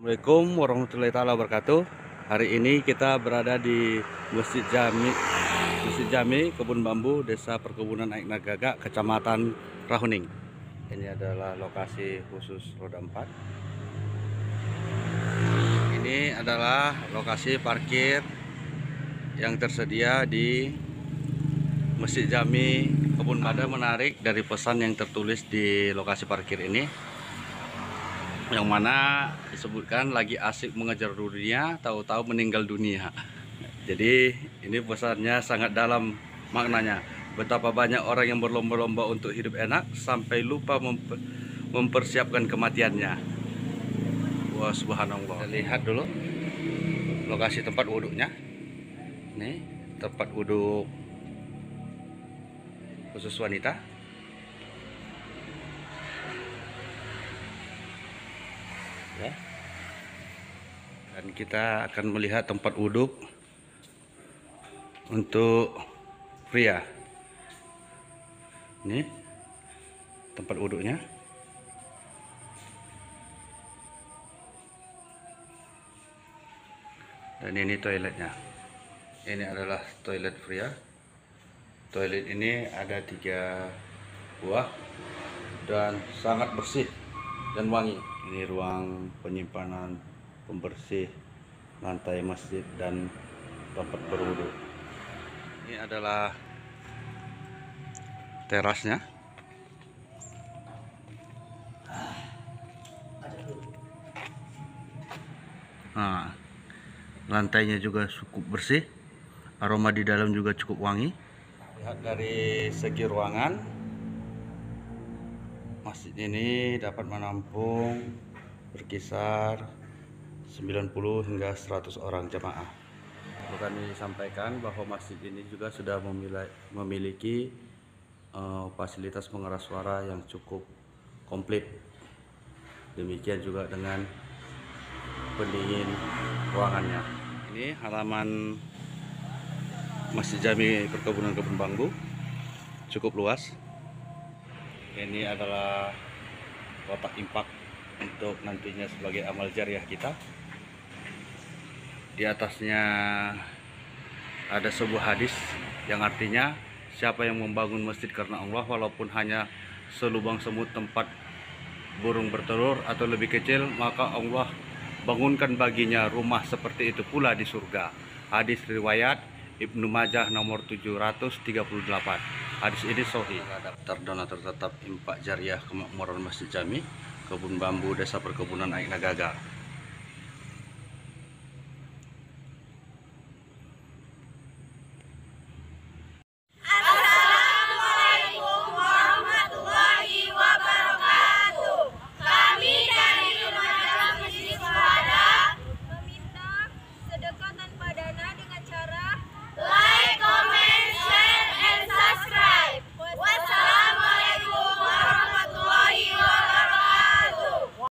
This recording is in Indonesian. Assalamualaikum warahmatullahi wabarakatuh. Hari ini kita berada di Masjid Jami, Kebun Bambu, Desa Perkebunan Aek Nagaga, Kecamatan Rahuning. Ini adalah lokasi khusus roda 4. Ini adalah lokasi parkir yang tersedia di Masjid Jami, Kebun Bambu. Ada menarik dari pesan yang tertulis di lokasi parkir ini, yang mana disebutkan lagi asik mengejar dunia, tahu-tahu meninggal dunia. Jadi ini pesannya sangat dalam maknanya. Betapa banyak orang yang berlomba-lomba untuk hidup enak sampai lupa mempersiapkan kematiannya. Wah, subhanallah. Kita lihat dulu lokasi tempat wuduknya. Nih, tempat wuduk khusus wanita. Ya. Dan kita akan melihat tempat wuduk untuk pria. Ini tempat wuduknya. Dan ini toiletnya. Ini adalah toilet pria. Toilet ini ada 3 buah dan sangat bersih dan wangi. Ini ruang penyimpanan, pembersih lantai masjid dan tempat berwudu. Ini adalah terasnya. Nah, lantainya juga cukup bersih, aroma di dalam juga cukup wangi. Lihat dari segi ruangan, masjid ini dapat menampung berkisar 90 hingga 100 orang jemaah. Perlu kami sampaikan bahwa masjid ini juga sudah memiliki fasilitas pengeras suara yang cukup komplit. Demikian juga dengan pendingin ruangannya. Ini halaman Masjid Jami Perkebunan Kebun Bambu, cukup luas. Ini adalah kotak impak untuk nantinya sebagai amal jariah kita. Di atasnya ada sebuah hadis yang artinya, siapa yang membangun masjid karena Allah walaupun hanya selubang semut tempat burung bertelur atau lebih kecil, maka Allah bangunkan baginya rumah seperti itu pula di surga. Hadis riwayat Ibnu Majah nomor 738. Hadis ini sahih. Daftar donatur tetap impak jariah kemakmuran Masjid Jami, Kebun Bambu, Desa Perkebunan Aek Nagaga.